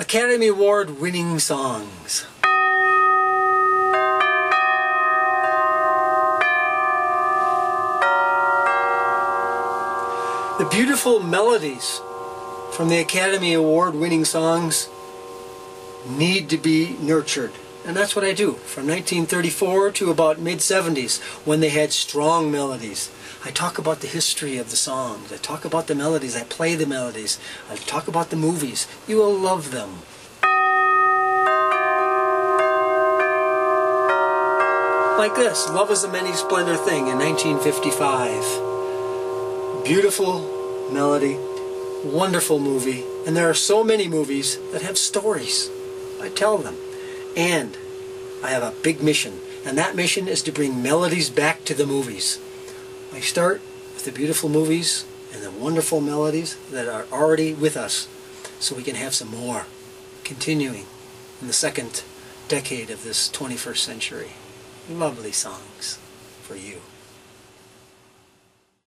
Academy Award winning songs. The beautiful melodies from the Academy Award winning songs need to be nurtured. And that's what I do from 1934 to about mid-70s, when they had strong melodies. I talk about the history of the songs. I talk about the melodies. I play the melodies. I talk about the movies. You will love them. Like this, Love is a Many Splendor Thing in 1955. Beautiful melody, wonderful movie. And there are so many movies that have stories. I tell them. And I have a big mission, and that mission is to bring melodies back to the movies. I start with the beautiful movies and the wonderful melodies that are already with us, so we can have some more continuing in the second decade of this 21st century. Lovely songs for you.